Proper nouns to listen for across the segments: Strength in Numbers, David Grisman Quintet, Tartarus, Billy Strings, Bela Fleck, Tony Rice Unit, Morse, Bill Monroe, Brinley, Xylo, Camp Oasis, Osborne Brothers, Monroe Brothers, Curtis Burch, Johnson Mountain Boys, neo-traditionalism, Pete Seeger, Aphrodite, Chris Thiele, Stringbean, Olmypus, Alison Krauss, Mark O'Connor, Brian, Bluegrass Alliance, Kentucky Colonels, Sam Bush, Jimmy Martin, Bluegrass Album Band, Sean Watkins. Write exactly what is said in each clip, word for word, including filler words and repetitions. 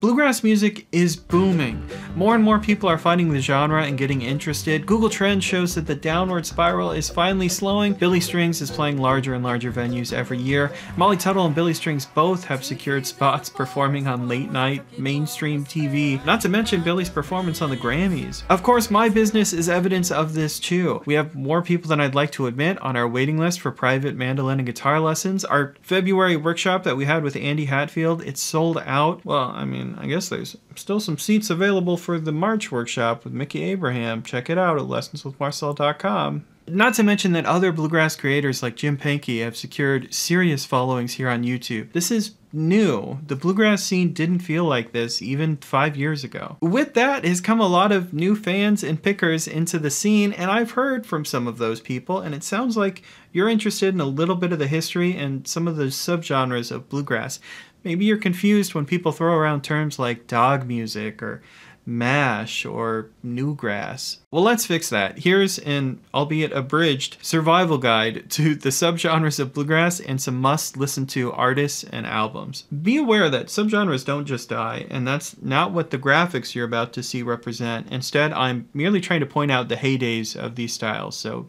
Bluegrass music is booming. More and more people are finding the genre and getting interested. Google Trends shows that the downward spiral is finally slowing. Billy Strings is playing larger and larger venues every year. Molly Tuttle and Billy Strings both have secured spots performing on late night mainstream T V, not to mention Billy's performance on the Grammys. Of course, my business is evidence of this too. We have more people than I'd like to admit on our waiting list for private mandolin and guitar lessons. Our February workshop that we had with Andy Hatfield, it's sold out. Well, I mean, I guess there's still some seats available for the March workshop with Mickey Abraham. Check it out at lessons with marcel dot com. Not to mention that other bluegrass creators like Jim Pankey have secured serious followings here on YouTube. This is new. The bluegrass scene didn't feel like this even five years ago. With that has come a lot of new fans and pickers into the scene, and I've heard from some of those people, and it sounds like you're interested in a little bit of the history and some of the subgenres of bluegrass. Maybe you're confused when people throw around terms like dog music or mash or newgrass. Well, let's fix that. Here's an, albeit abridged, survival guide to the subgenres of bluegrass and some must-listen-to artists and albums. Be aware that subgenres don't just die, and that's not what the graphics you're about to see represent. Instead, I'm merely trying to point out the heydays of these styles, so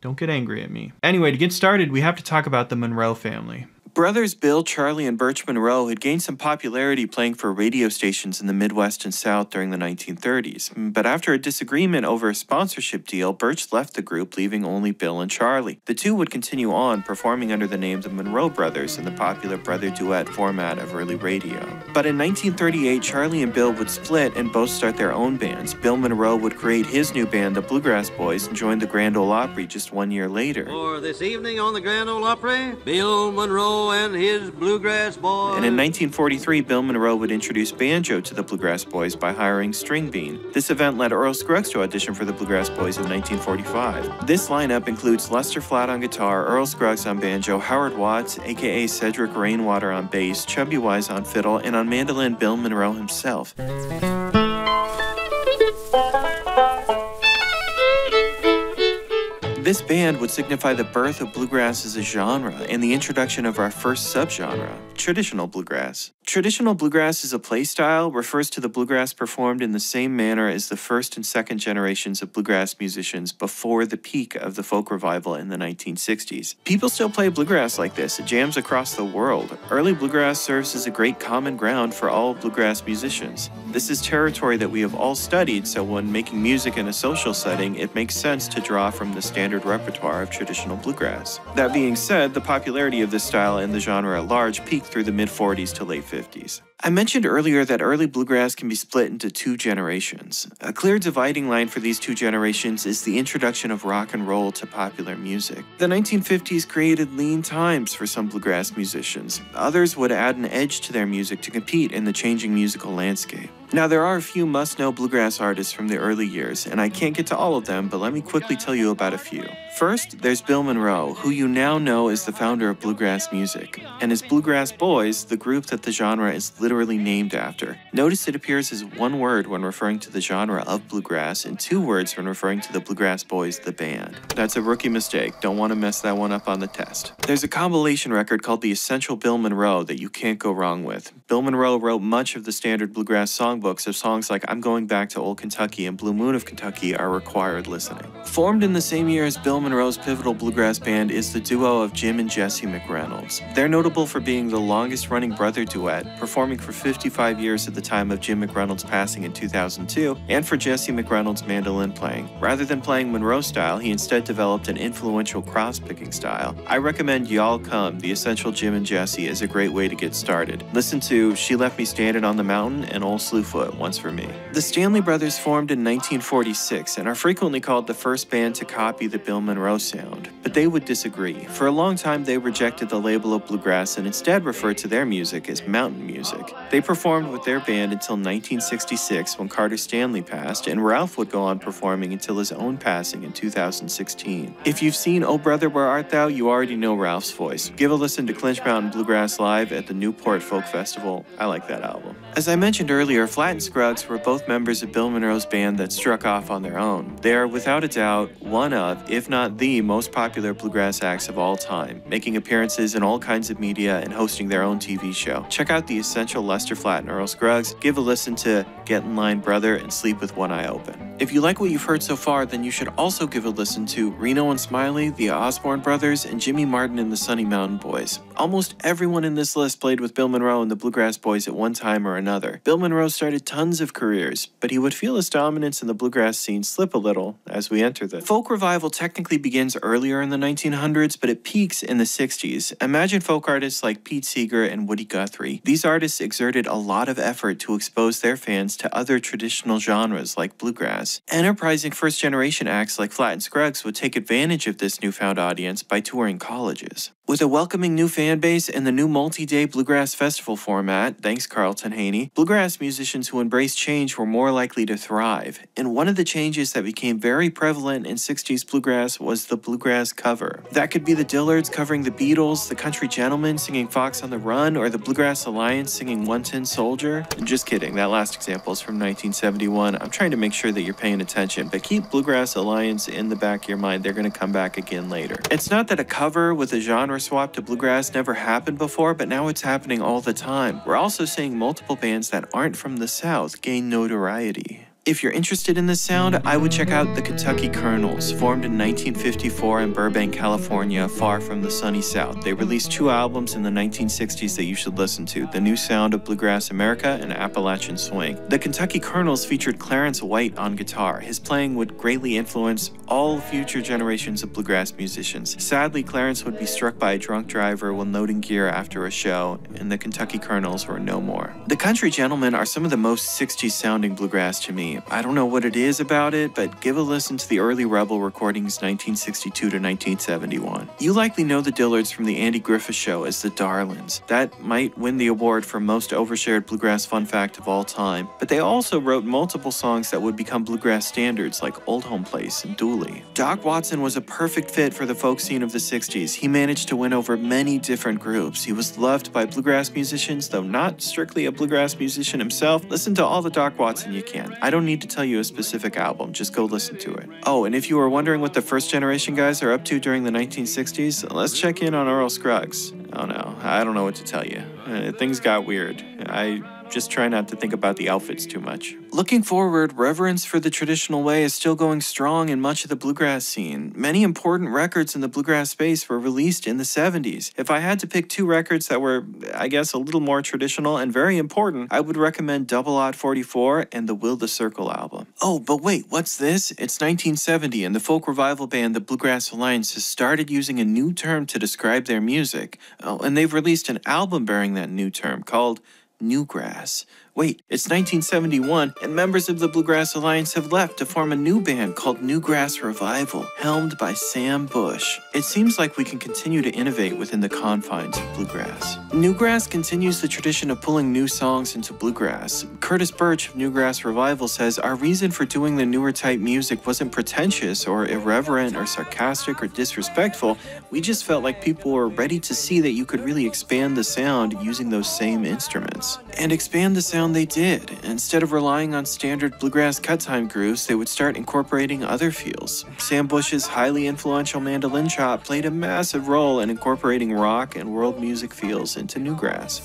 don't get angry at me. Anyway, to get started, we have to talk about the Monroe family. Brothers Bill, Charlie, and Birch Monroe had gained some popularity playing for radio stations in the Midwest and South during the nineteen thirties, but after a disagreement over a sponsorship deal, Birch left the group, leaving only Bill and Charlie. The two would continue on, performing under the name the Monroe Brothers in the popular brother duet format of early radio. But in nineteen thirty-eight, Charlie and Bill would split and both start their own bands. Bill Monroe would create his new band, the Bluegrass Boys, and join the Grand Ole Opry just one year later. For this evening on the Grand Ole Opry, Bill Monroe and his Bluegrass Boys. And in nineteen forty-three, Bill Monroe would introduce banjo to the Bluegrass Boys by hiring Stringbean. This event led Earl Scruggs to audition for the Bluegrass Boys in nineteen forty-five. This lineup includes Luster Flatt on guitar, Earl Scruggs on banjo, Howard Watts, aka Cedric Rainwater on bass, Chubby Wise on fiddle, and on mandolin, Bill Monroe himself. This band would signify the birth of bluegrass as a genre and the introduction of our first subgenre, traditional bluegrass. Traditional bluegrass as a play style refers to the bluegrass performed in the same manner as the first and second generations of bluegrass musicians before the peak of the folk revival in the nineteen sixties. People still play bluegrass like this at jams across the world. Early bluegrass serves as a great common ground for all bluegrass musicians. This is territory that we have all studied, so when making music in a social setting, it makes sense to draw from the standard repertoire of traditional bluegrass. That being said, the popularity of this style and the genre at large peaked through the mid forties to late fifties. I mentioned earlier that early bluegrass can be split into two generations. A clear dividing line for these two generations is the introduction of rock and roll to popular music. The nineteen fifties created lean times for some bluegrass musicians. Others would add an edge to their music to compete in the changing musical landscape. Now, there are a few must-know bluegrass artists from the early years, and I can't get to all of them, but let me quickly tell you about a few. First, there's Bill Monroe, who you now know is the founder of bluegrass music, and his Bluegrass Boys, the group that the genre is literally named after. Notice it appears as one word when referring to the genre of bluegrass, and two words when referring to the Bluegrass Boys, the band. That's a rookie mistake. Don't want to mess that one up on the test. There's a compilation record called The Essential Bill Monroe that you can't go wrong with. Bill Monroe wrote much of the standard bluegrass song books of songs like I'm Going Back to Old Kentucky and Blue Moon of Kentucky are required listening. Formed in the same year as Bill Monroe's pivotal bluegrass band is the duo of Jim and Jesse McReynolds. They're notable for being the longest-running brother duet, performing for fifty-five years at the time of Jim McReynolds' passing in two thousand two, and for Jesse McReynolds' mandolin playing. Rather than playing Monroe style, he instead developed an influential cross-picking style. I recommend Y'all Come, The Essential Jim and Jesse, is a great way to get started. Listen to She Left Me Standing on the Mountain and Old Slew Foot once for me. The Stanley Brothers formed in nineteen forty-six and are frequently called the first band to copy the Bill Monroe sound, but they would disagree. For a long time, they rejected the label of bluegrass and instead referred to their music as mountain music. They performed with their band until nineteen sixty-six when Carter Stanley passed, and Ralph would go on performing until his own passing in two thousand sixteen. If you've seen Oh Brother, Where Art Thou?, you already know Ralph's voice. Give a listen to Clinch Mountain Bluegrass Live at the Newport Folk Festival. I like that album. As I mentioned earlier, Flatt and Scruggs were both members of Bill Monroe's band that struck off on their own. They are, without a doubt, one of, if not not the most popular bluegrass acts of all time, making appearances in all kinds of media and hosting their own T V show. Check out the essential Luster Flatt and Earl Scruggs, give a listen to Get in Line Brother and Sleep with One Eye Open. If you like what you've heard so far, then you should also give a listen to Reno and Smiley, the Osborne Brothers, and Jimmy Martin and the Sunny Mountain Boys. Almost everyone in this list played with Bill Monroe and the Bluegrass Boys at one time or another. Bill Monroe started tons of careers, but he would feel his dominance in the bluegrass scene slip a little as we enter the folk revival. Technically begins earlier in the nineteen hundreds, but it peaks in the sixties. Imagine folk artists like Pete Seeger and Woody Guthrie. These artists exerted a lot of effort to expose their fans to other traditional genres like bluegrass. Enterprising first-generation acts like Flatt and Scruggs would take advantage of this newfound audience by touring colleges. With a welcoming new fan base and the new multi-day bluegrass festival format, thanks Carlton Haney, bluegrass musicians who embraced change were more likely to thrive. And one of the changes that became very prevalent in sixties bluegrass was the bluegrass cover. That could be the Dillards covering the Beatles, the Country Gentlemen singing Fox on the Run, or the Bluegrass Alliance singing One-Tin Soldier. Just kidding, that last example is from nineteen seventy-one. I'm trying to make sure that you're paying attention, but keep Bluegrass Alliance in the back of your mind. They're going to come back again later. It's not that a cover with a genre swap to bluegrass never happened before, but now it's happening all the time. We're also seeing multiple bands that aren't from the South gain notoriety. If you're interested in this sound, I would check out the Kentucky Colonels, formed in nineteen fifty-four in Burbank, California, far from the sunny South. They released two albums in the nineteen sixties that you should listen to, The New Sound of Bluegrass America and Appalachian Swing. The Kentucky Colonels featured Clarence White on guitar. His playing would greatly influence all future generations of bluegrass musicians. Sadly, Clarence would be struck by a drunk driver when loading gear after a show, and the Kentucky Colonels were no more. The Country Gentlemen are some of the most sixties-sounding bluegrass to me. I don't know what it is about it, but give a listen to the early Rebel recordings nineteen sixty-two to nineteen seventy-one. You likely know the Dillards from the Andy Griffith Show as the Darlings. That might win the award for most overshared bluegrass fun fact of all time, but they also wrote multiple songs that would become bluegrass standards like Old Home Place and Dooley. Doc Watson was a perfect fit for the folk scene of the sixties. He managed to win over many different groups. He was loved by bluegrass musicians, though not strictly a bluegrass musician himself. Listen to all the Doc Watson you can. I don't need to tell you a specific album, just go listen to it. Oh, and if you were wondering what the first generation guys are up to during the nineteen sixties, let's check in on Earl Scruggs. Oh no, I don't know what to tell you. Uh, things got weird. I just try not to think about the outfits too much. Looking forward, reverence for the traditional way is still going strong in much of the bluegrass scene. Many important records in the bluegrass space were released in the seventies. If I had to pick two records that were, I guess, a little more traditional and very important, I would recommend Double Odd forty-four and the Will the Circle album. Oh, but wait, what's this? It's nineteen seventy, and the folk revival band the Bluegrass Alliance has started using a new term to describe their music. Oh, and they've released an album bearing that new term called Newgrass. Wait, it's nineteen seventy-one, and members of the Bluegrass Alliance have left to form a new band called Newgrass Revival, helmed by Sam Bush. It seems like we can continue to innovate within the confines of bluegrass. Newgrass continues the tradition of pulling new songs into bluegrass. Curtis Burch of Newgrass Revival says, "Our reason for doing the newer type music wasn't pretentious or irreverent or sarcastic or disrespectful. We just felt like people were ready to see that you could really expand the sound using those same instruments." And expand the sound they did. Instead of relying on standard bluegrass cut-time grooves, they would start incorporating other feels. Sam Bush's highly influential mandolin chop played a massive role in incorporating rock and world music feels into newgrass.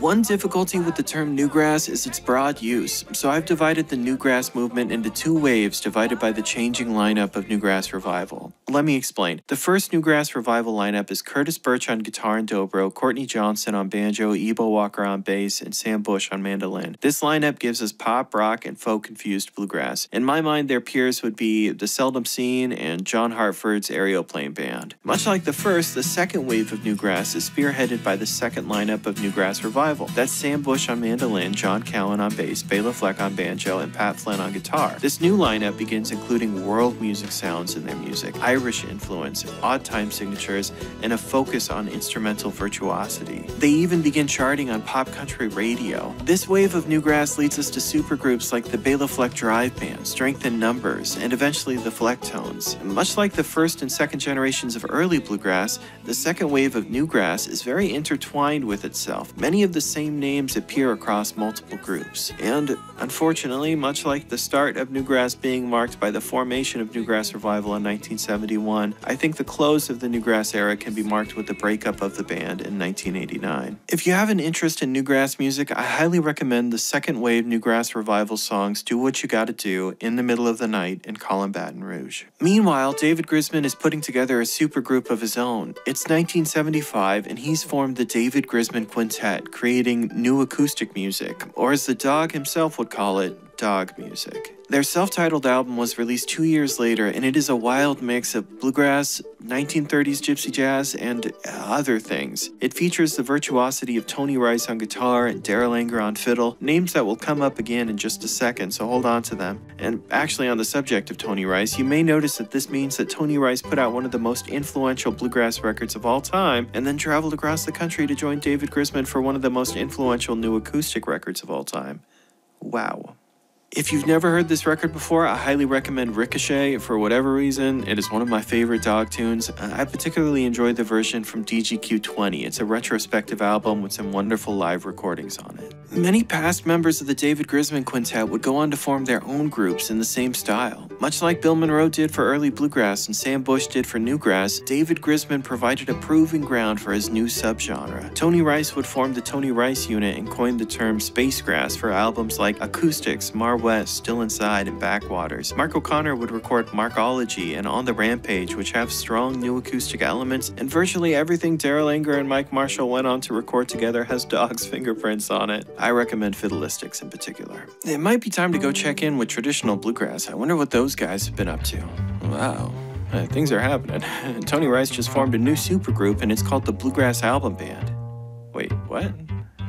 One difficulty with the term newgrass is its broad use, so I've divided the newgrass movement into two waves divided by the changing lineup of Newgrass Revival. Let me explain. The first Newgrass Revival lineup is Curtis Burch on guitar and dobro, Courtney Johnson on banjo, Ebo Walker on bass, and Sam Bush on mandolin. This lineup gives us pop, rock, and folk-infused bluegrass. In my mind, their peers would be the Seldom Seen and John Hartford's Aeroplane Band. Much like the first, the second wave of newgrass is spearheaded by the second lineup of Newgrass Revival. That's Sam Bush on mandolin, John Cowan on bass, Bela Fleck on banjo, and Pat Flynn on guitar. This new lineup begins including world music sounds in their music, Irish influence, odd time signatures, and a focus on instrumental virtuosity. They even begin charting on pop country radio. This wave of newgrass leads us to supergroups like the Bela Fleck Drive Band, Strength in Numbers, and eventually the Flecktones. Much like the first and second generations of early bluegrass, the second wave of newgrass is very intertwined with itself. Many of the The same names appear across multiple groups, and Unfortunately, much like the start of Newgrass being marked by the formation of Newgrass Revival in nineteen seventy-one, I think the close of the Newgrass era can be marked with the breakup of the band in nineteen eighty-nine. If you have an interest in Newgrass music, I highly recommend the second wave Newgrass Revival songs Do What You Gotta Do, In the Middle of the Night, and Call 'Em Baton Rouge. Meanwhile, David Grisman is putting together a supergroup of his own. It's nineteen seventy-five, and he's formed the David Grisman Quintet, creating new acoustic music, or as the Dog himself would call it, dog music. Their self-titled album was released two years later, and it is a wild mix of bluegrass, nineteen thirties gypsy jazz, and other things. It features the virtuosity of Tony Rice on guitar and Darrell Anger on fiddle, names that will come up again in just a second, so hold on to them. And actually, on the subject of Tony Rice, you may notice that this means that Tony Rice put out one of the most influential bluegrass records of all time, and then traveled across the country to join David Grisman for one of the most influential new acoustic records of all time. Wow. If you've never heard this record before, I highly recommend Ricochet. For whatever reason, it is one of my favorite dog tunes. I particularly enjoyed the version from D G Q twenty. It's a retrospective album with some wonderful live recordings on it. Many past members of the David Grisman Quintet would go on to form their own groups in the same style. Much like Bill Monroe did for early bluegrass and Sam Bush did for newgrass, David Grisman provided a proving ground for his new subgenre. Tony Rice would form the Tony Rice Unit and coin the term spacegrass for albums like Acoustics, Mar West, Still Inside, and Backwaters. Mark O'Connor would record Markology and On the Rampage, which have strong new acoustic elements, and virtually everything Darrell Anger and Mike Marshall went on to record together has dog's fingerprints on it. I recommend Fiddleistics in particular. It might be time to go check in with traditional bluegrass. I wonder what those guys have been up to. Wow. Uh, things are happening. Tony Rice just formed a new supergroup, and it's called the Bluegrass Album Band. Wait, what?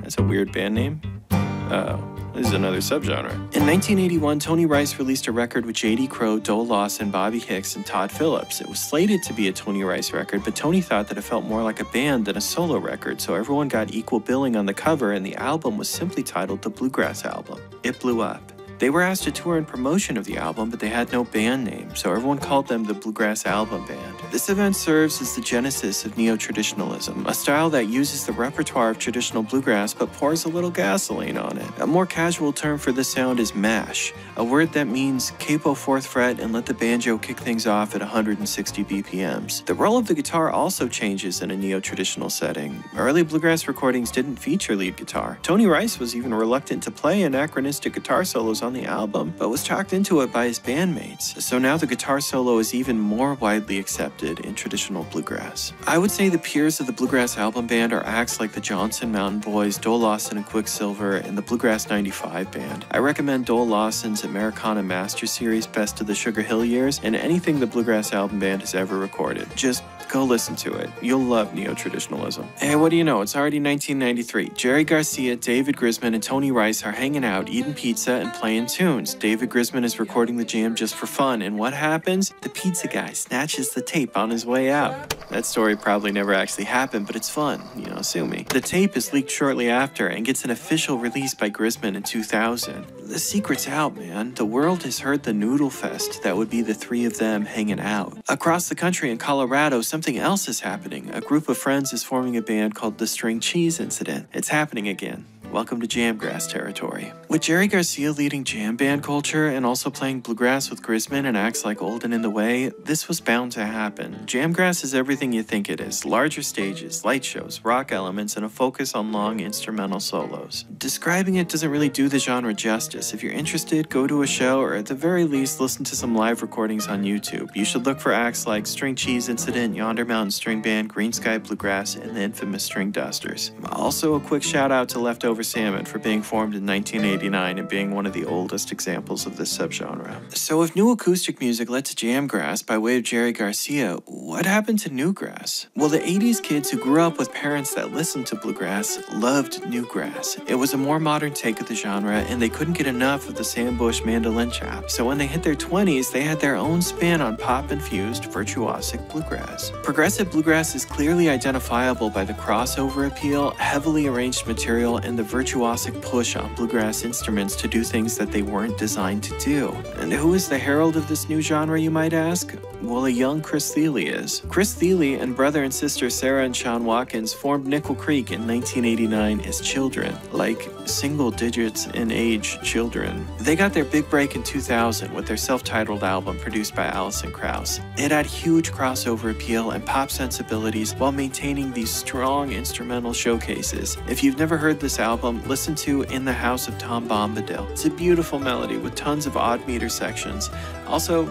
That's a weird band name. Uh-oh. This is another subgenre. In nineteen eighty-one, Tony Rice released a record with J D. Crowe, Dole Lawson, Bobby Hicks, and Todd Phillips. It was slated to be a Tony Rice record, but Tony thought that it felt more like a band than a solo record, so everyone got equal billing on the cover, and the album was simply titled The Bluegrass Album. It blew up. They were asked to tour in promotion of the album, but they had no band name, so everyone called them the Bluegrass Album Band. This event serves as the genesis of neo-traditionalism, a style that uses the repertoire of traditional bluegrass but pours a little gasoline on it. A more casual term for this sound is mash, a word that means capo fourth fret and let the banjo kick things off at one hundred sixty B P Ms. The role of the guitar also changes in a neo-traditional setting. Early bluegrass recordings didn't feature lead guitar. Tony Rice was even reluctant to play anachronistic guitar solos on on the album, but was talked into it by his bandmates. So now the guitar solo is even more widely accepted in traditional bluegrass. I would say the peers of the Bluegrass Album Band are acts like the Johnson Mountain Boys, Dole Lawson and Quicksilver, and the Bluegrass ninety-five Band. I recommend Dole Lawson's Americana Master Series Best of the Sugar Hill Years and anything the Bluegrass Album Band has ever recorded. Just go listen to it. You'll love neo-traditionalism. Hey, what do you know? It's already nineteen ninety-three. Jerry Garcia, David Grisman, and Tony Rice are hanging out, eating pizza, and playing tunes. David Grisman is recording the jam just for fun, and what happens? The pizza guy snatches the tape on his way out. That story probably never actually happened, but it's fun. You know, sue me. The tape is leaked shortly after and gets an official release by Grisman in two thousand. The secret's out, man. The world has heard the noodle fest that would be the three of them hanging out. Across the country in Colorado, some Something else is happening. A group of friends is forming a band called The String Cheese Incident. It's happening again. Welcome to Jamgrass territory. With Jerry Garcia leading jam band culture and also playing bluegrass with Grisman and acts like Old and In the Way, this was bound to happen. Jamgrass is everything you think it is. Larger stages, light shows, rock elements, and a focus on long instrumental solos. Describing it doesn't really do the genre justice. If you're interested, go to a show or at the very least listen to some live recordings on YouTube. You should look for acts like String Cheese Incident, Yonder Mountain String Band, Green Sky Bluegrass, and the infamous String Dusters. Also a quick shout out to Leftover Salmon for being formed in nineteen eighty-nine and being one of the oldest examples of this subgenre. So if new acoustic music led to Jamgrass by way of Jerry Garcia, what happened to Newgrass? Well, the eighties kids who grew up with parents that listened to bluegrass loved Newgrass. It was a more modern take of the genre, and they couldn't get enough of the Sam Bush mandolin chop. So when they hit their twenties, they had their own spin on pop-infused, virtuosic bluegrass. Progressive bluegrass is clearly identifiable by the crossover appeal, heavily arranged material, and the virtuosic push on bluegrass instruments to do things that they weren't designed to do. And who is the herald of this new genre, you might ask? Well, a young Chris Thiele is. Chris Thiele and brother and sister Sarah and Sean Watkins formed Nickel Creek in nineteen eighty-nine as children, like single digits in age children. They got their big break in two thousand with their self-titled album produced by Alison Krauss. It had huge crossover appeal and pop sensibilities while maintaining these strong instrumental showcases. If you've never heard this album, listen to In the House of Tom Bombadil. It's a beautiful melody with tons of odd meter sections. Also,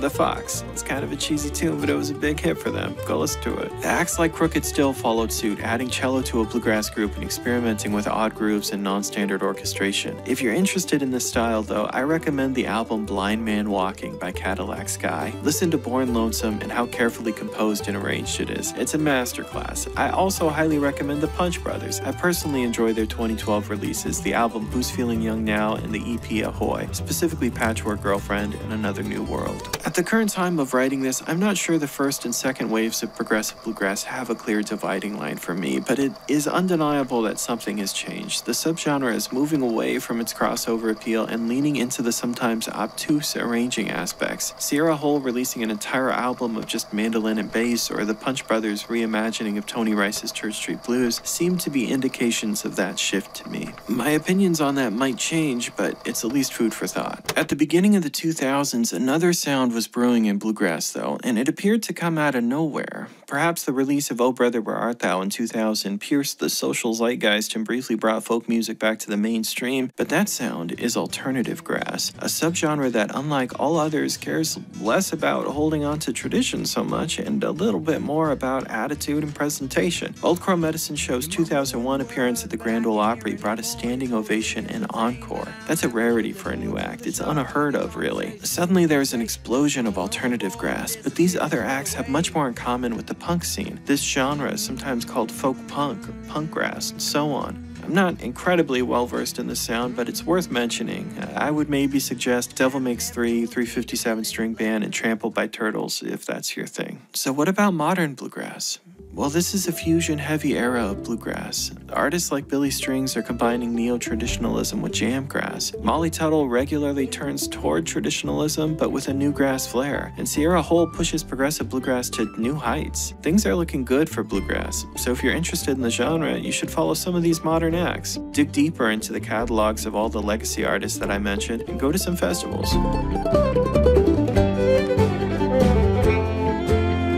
The Fox. It's kind of a cheesy tune, but it was a big hit for them. Go listen to it. The Acts Like Crooked Still followed suit, adding cello to a bluegrass group and experimenting with odd grooves and non-standard orchestration. If you're interested in this style, though, I recommend the album Blind Man Walking by Cadillac Sky. Listen to Born Lonesome and how carefully composed and arranged it is. It's a masterclass. I also highly recommend the Punch Brothers. I personally enjoy their twenty twelve releases, the album Who's Feeling Young Now and the E P Ahoy, specifically Patchwork Girlfriend and Another New World. At the current time of writing this, I'm not sure the first and second waves of progressive bluegrass have a clear dividing line for me, but it is undeniable that something has changed. The subgenre is moving away from its crossover appeal and leaning into the sometimes obtuse arranging aspects. Sierra Hole releasing an entire album of just mandolin and bass, or the Punch Brothers' reimagining of Tony Rice's Church Street Blues, seem to be indications of that shift to me. My opinions on that might change, but it's at least food for thought. At the beginning of the two thousands, another sound was brewing in bluegrass, though, and it appeared to come out of nowhere. Perhaps the release of Oh Brother Where Art Thou in two thousand pierced the social zeitgeist and briefly brought folk music back to the mainstream, but that sound is alternative grass, a subgenre that, unlike all others, cares less about holding on to tradition so much and a little bit more about attitude and presentation. Old Crow Medicine Show's two thousand one appearance at the Grand Ole Opry brought a standing ovation and encore. That's a rarity for a new act. It's unheard of, really. Suddenly there's an explosion of alternative grass, but these other acts have much more in common with the punk scene. This genre is sometimes called folk punk, or punk grass, and so on. I'm not incredibly well-versed in this sound, but it's worth mentioning. I would maybe suggest Devil Makes Three, three fifty-seven String Band, and Trampled by Turtles, if that's your thing. So what about modern bluegrass? Well, this is a fusion-heavy era of bluegrass. Artists like Billy Strings are combining neo-traditionalism with jam grass. Molly Tuttle regularly turns toward traditionalism, but with a new grass flair. And Sierra Hole pushes progressive bluegrass to new heights. Things are looking good for bluegrass, so if you're interested in the genre, you should follow some of these modern acts. Dig deeper into the catalogs of all the legacy artists that I mentioned and go to some festivals.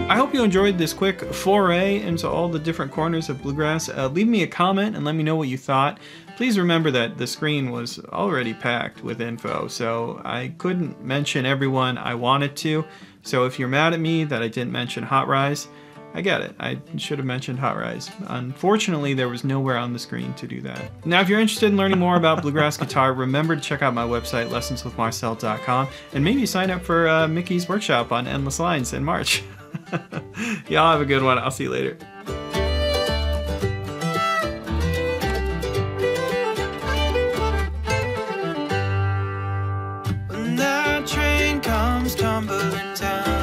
I hope you enjoyed this quick foray into all the different corners of bluegrass. Uh, leave me a comment and let me know what you thought. Please remember that the screen was already packed with info, so I couldn't mention everyone I wanted to. So if you're mad at me that I didn't mention Hot Rise, I get it. I should have mentioned Hot Rise. Unfortunately, there was nowhere on the screen to do that. Now, if you're interested in learning more about bluegrass guitar, remember to check out my website, lessons with marcel dot com, and maybe sign up for uh, Mickey's workshop on endless lines in March. Y'all have a good one. I'll see you later. When that train comes tumbling down,